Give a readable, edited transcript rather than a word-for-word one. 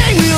King.